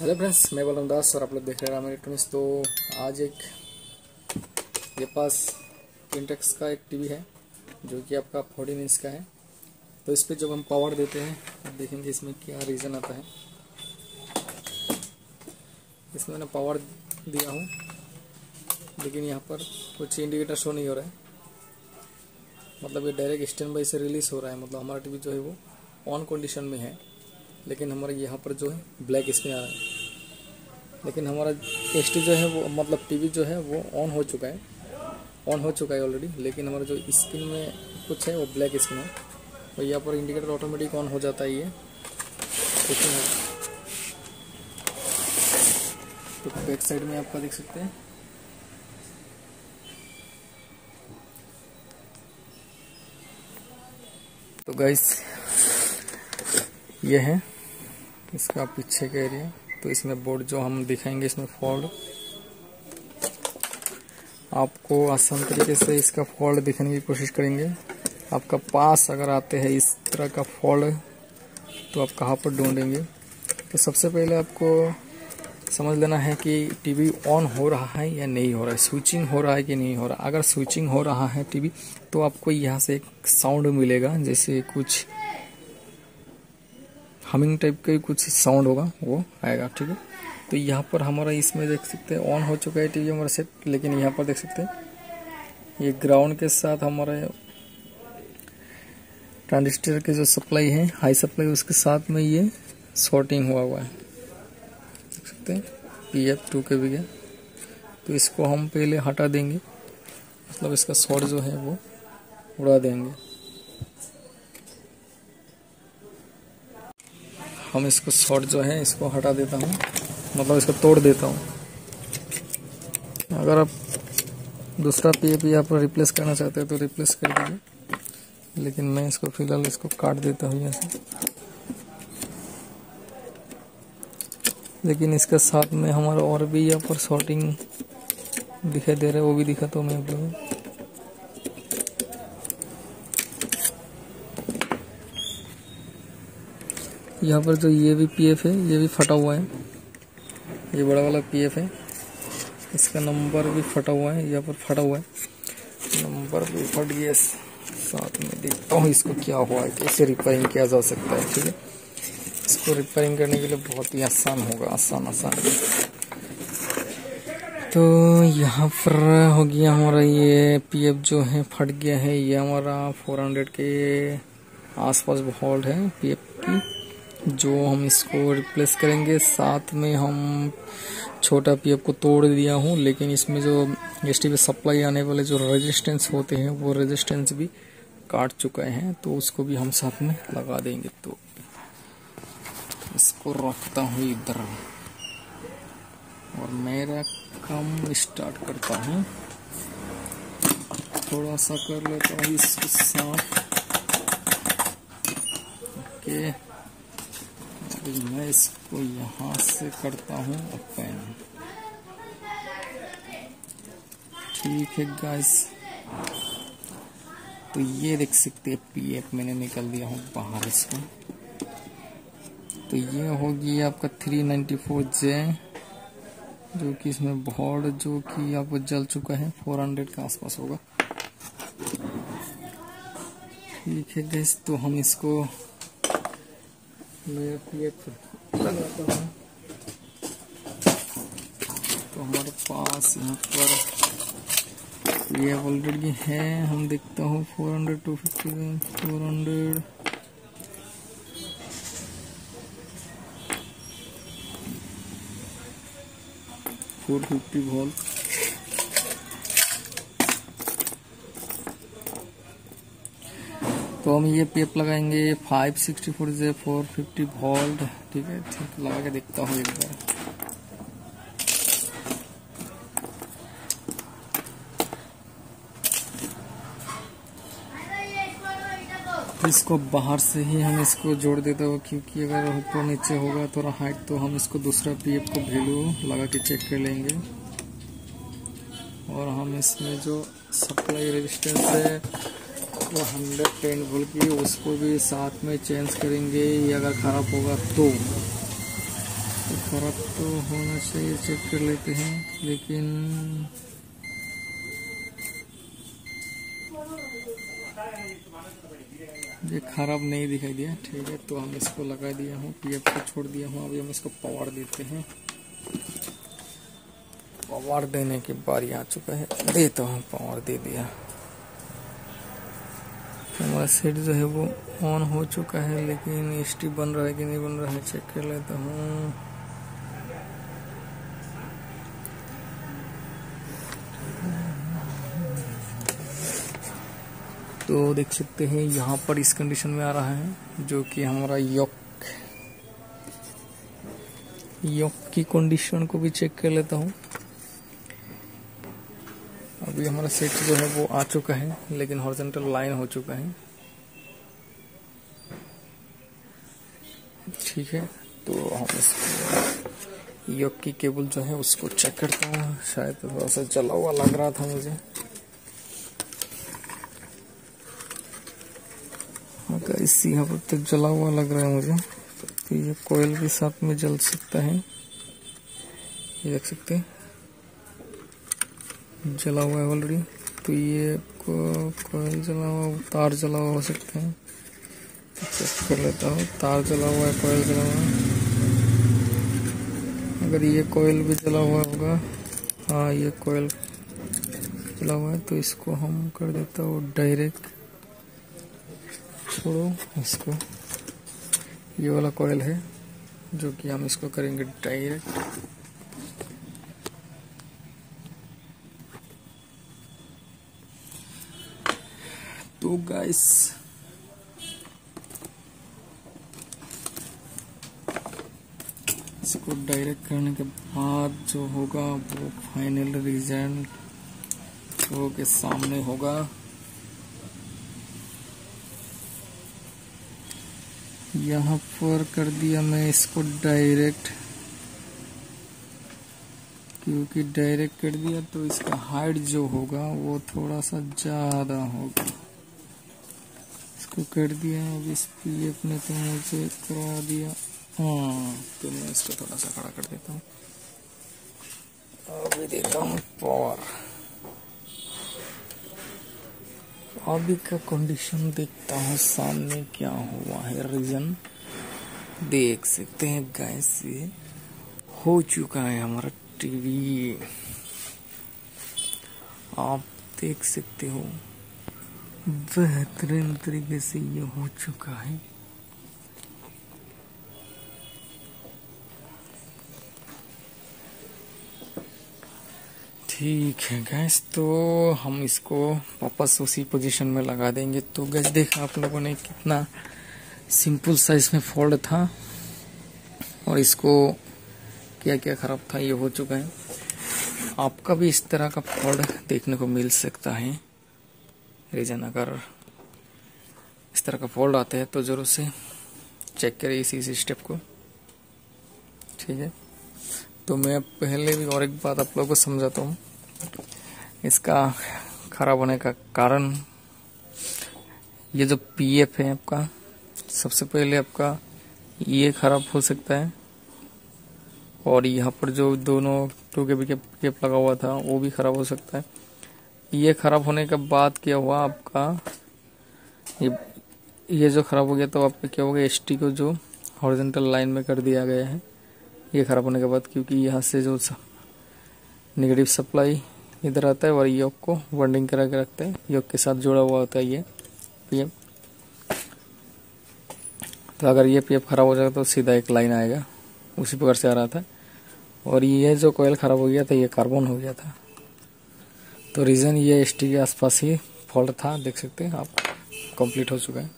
Hello friends, मैं बलवंत दास और आप लोग देख रहे हैं इलेक्ट्रॉनिक्स। तो आज एक मेरे पास इंटेक्स का एक टीवी है जो कि आपका 14 इंच का है। तो इस पर जब हम पावर देते हैं तो देखेंगे इसमें क्या रीज़न आता है। इसमें मैंने पावर दिया हूँ, लेकिन यहाँ पर कुछ इंडिकेटर शो नहीं हो रहा है। मतलब ये डायरेक्ट स्टैंड बाई से रिलीज़ हो रहा है। मतलब हमारा टीवी जो है वो ऑन कंडीशन में है, लेकिन हमारे यहाँ पर जो है ब्लैक स्क्रीन आ रहा है। लेकिन हमारा एसटी जो है वो मतलब टीवी जो है वो ऑन हो चुका है ऑलरेडी, लेकिन हमारा जो स्क्रीन में कुछ है वो ब्लैक स्क्रीन है। और यहाँ पर इंडिकेटर ऑटोमेटिक ऑन हो जाता है। ये तो बैक साइड में आपका देख सकते हैं। तो गाइस, ये है इसका पीछे का एरिया। तो इसमें बोर्ड जो हम दिखाएंगे इसमें फॉल्ट आपको आसान तरीके से इसका फॉल्ट दिखाने की कोशिश करेंगे। आपका पास अगर आते हैं इस तरह का फॉल्ट तो आप कहाँ पर ढूंढेंगे। तो सबसे पहले आपको समझ लेना है कि टीवी ऑन हो रहा है या नहीं हो रहा है, स्विचिंग हो रहा है कि नहीं हो रहा। अगर स्विचिंग हो रहा है टीवी तो आपको यहाँ से एक साउंड मिलेगा, जैसे कुछ हमिंग टाइप का कुछ साउंड होगा, वो आएगा। ठीक है, तो यहाँ पर हमारा इसमें देख सकते हैं ऑन हो चुका है टीवी हमारा सेट। लेकिन यहाँ पर देख सकते हैं ये ग्राउंड के साथ हमारे ट्रांजिस्टर के जो सप्लाई है, हाई सप्लाई, उसके साथ में ये शॉर्टिंग हुआ है। देख सकते हैं PF 2 kV का। तो इसको हम पहले हटा देंगे, मतलब इसका शॉर्ट जो है वो उड़ा देंगे। हम इसको शॉर्ट जो है इसको हटा देता हूँ, मतलब इसको तोड़ देता हूँ। अगर आप दूसरा PF यहाँ पर रिप्लेस करना चाहते हैं तो रिप्लेस कर दीजिए, लेकिन मैं इसको फिलहाल इसको काट देता हूँ यहाँ से। लेकिन इसके साथ में हमारा और भी यहाँ पर शॉर्टिंग दिखाई दे रहा है, वो भी दिखा तो मैं आप लोगों। यहाँ पर जो ये भी PF है, ये भी फटा हुआ है। ये बड़ा वाला PF है, इसका नंबर भी फटा हुआ है। यहाँ पर फटा हुआ है, नंबर भी फट गया। साथ में देखता हूँ इसको क्या हुआ है, कैसे रिपेयरिंग किया जा सकता है। ठीक है, इसको रिपेयरिंग करने के लिए बहुत ही आसान होगा, आसान। तो यहाँ पर हो गया हमारा ये PF जो है फट गया है। ये हमारा 400 के आसपास वोल्ट है PF की, जो हम इसको रिप्लेस करेंगे। साथ में हम छोटा PF को तोड़ दिया हूँ, लेकिन इसमें जो एसटी पे सप्लाई आने वाले जो रेजिस्टेंस होते हैं वो रेजिस्टेंस भी काट चुका है, तो उसको भी हम साथ में लगा देंगे। तो इसको रखता हूँ इधर और मेरा काम स्टार्ट करता हूँ। थोड़ा सा कर लेता हूँ इसके साथ। ओके, मैं इसको यहाँ से करता हूँ ओपन। ठीक है गाइस, तो ये देख सकते हैं PF मैंने निकल दिया हूँ बाहर इसको। तो ये होगी आपका 394J, जो कि इसमें बोर्ड जो कि आपको जल चुका है 400 के आसपास होगा। ठीक है गाइस, तो हम इसको मैं PF लगाता हूँ। तो हमारे पास यहाँ पर ये ऑलरेडी है। हम देखता हूँ 400, 250, 400। तो हम ये PF लगाएंगे 564J 450 वोल्ट। ठीक है, ठीक लगा के देखता हूँ एक बार। इसको बाहर से ही हम इसको जोड़ देते हो, क्योंकि अगर ऊपर नीचे होगा थोड़ा हाइट, तो हम इसको दूसरा PF को वैल्यू लगा के चेक कर लेंगे। और हम इसमें जो सप्लाई रेजिस्टेंस है वो 110 वोल्ट की, उसको भी साथ में चेंज करेंगे। ये अगर खराब होगा तो खराब तो होना चाहिए, चेक कर लेते हैं। लेकिन ये खराब नहीं दिखाई दिया, ठीक है। तो हम इसको लगा दिया हूँ, पीएफ को छोड़ दिया हूँ। अभी हम इसको पावर देते हैं। पावर देने की बारी आ चुका है, देता हूँ। पावर दे दिया। हमारा सेट जो है वो ऑन हो चुका है, लेकिन एसटी बन रहा है कि नहीं बन रहा है चेक कर लेता हूँ। तो देख सकते हैं यहाँ पर इस कंडीशन में आ रहा है, जो कि हमारा योक की कंडीशन को भी चेक कर लेता हूँ। अभी हमारा सेट जो है वो आ चुका है, लेकिन हॉरिजॉन्टल लाइन हो चुका है, ठीक है। तो हम इसको योक की केबल जो है उसको चेक करता हूँ। शायद थोड़ा सा जला हुआ लग रहा था मुझे, मगर इस यहाँ पर तो जला हुआ लग रहा है मुझे। तो ये कोयल के साथ में जल सकता है, ये देख सकते हैं जला हुआ है ऑलरेडी। तो ये कोयल जला हुआ, तार जला हुआ हो सकता है, चेक कर लेता हूँ। तार जला हुआ है, कोयल जला हुआ है। अगर ये कोयल भी जला हुआ होगा, हाँ ये कोयल जला हुआ है। तो इसको हम कर देता हूँ डायरेक्ट, छोड़ो इसको। ये वाला कोयल है जो कि हम इसको करेंगे डायरेक्ट। तो गाइस इसको डायरेक्ट करने के बाद जो होगा वो फाइनल रिजल्ट लोगों के सामने होगा। यहाँ पर कर दिया मैं इसको डायरेक्ट, क्योंकि डायरेक्ट कर दिया तो इसका हाइट जो होगा वो थोड़ा सा ज़्यादा होगा। तो कर दिया है इस पीएफ ने, तो मुझे करा दिया। हाँ तो मैं इसको थोड़ा सा खड़ा कर देता हूँ। अभी देता हूँ पावर, अभी का कंडीशन देखता हूँ सामने क्या हुआ है। रीजन देख सकते हैं गैस, ये हो चुका है हमारा टीवी, आप देख सकते हो। बेहतरीन तरीके से ये हो चुका है। ठीक है गैस, तो हम इसको वापस उसी पोजीशन में लगा देंगे। तो गैस देखा आप लोगों ने कितना सिंपल साइज में फोल्ड था, और इसको क्या क्या खराब था ये हो चुका है। आपका भी इस तरह का फोल्ड देखने को मिल सकता है। रीजन अगर इस तरह का फोल्ड आते हैं तो ज़रूर से चेक करिए इसी स्टेप को, ठीक है। तो मैं पहले भी और एक बात आप लोगों को समझाता हूँ। इसका खराब होने का कारण, ये जो पीएफ है आपका, सबसे पहले आपका ये खराब हो सकता है, और यहाँ पर जो दोनों 2 KB के पीएफ लगा हुआ था वो भी खराब हो सकता है। ये खराब होने के बाद क्या हुआ आपका, ये जो खराब हो गया, तो आपका क्या हो गया, एसटी को जो हॉरिजॉन्टल लाइन में कर दिया गया है ये खराब होने के बाद, क्योंकि यहाँ से जो नेगेटिव सप्लाई इधर आता है और योग को वाइंडिंग करा के रखते हैं, योग के साथ जुड़ा हुआ होता है ये पीएफ। तो अगर ये पीएफ खराब हो जाएगा तो सीधा एक लाइन आएगा, उसी प्रकार से आ रहा था। और ये जो कोयल खराब हो गया था, ये कार्बन हो गया था। तो रीज़न ये एसटी के आसपास ही फॉल्ट था, देख सकते हैं आप। कंप्लीट हो चुका है।